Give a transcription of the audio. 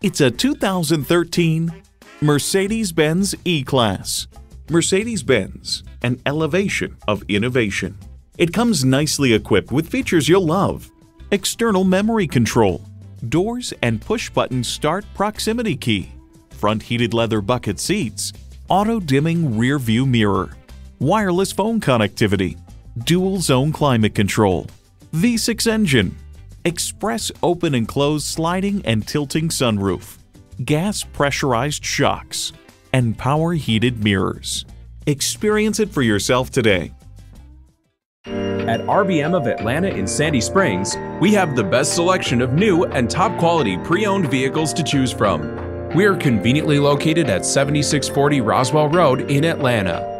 It's a 2013 Mercedes-Benz E-Class. Mercedes-Benz, an elevation of innovation. It comes nicely equipped with features you'll love. External memory control, doors and push-button start proximity key, front heated leather bucket seats, auto-dimming rear-view mirror, wireless phone connectivity, dual-zone climate control, V6 engine, express open and close sliding and tilting sunroof, gas pressurized shocks, and power heated mirrors. Experience it for yourself today. At RBM of Atlanta in Sandy Springs, we have the best selection of new and top quality pre-owned vehicles to choose from. We are conveniently located at 7640 Roswell Road in Atlanta.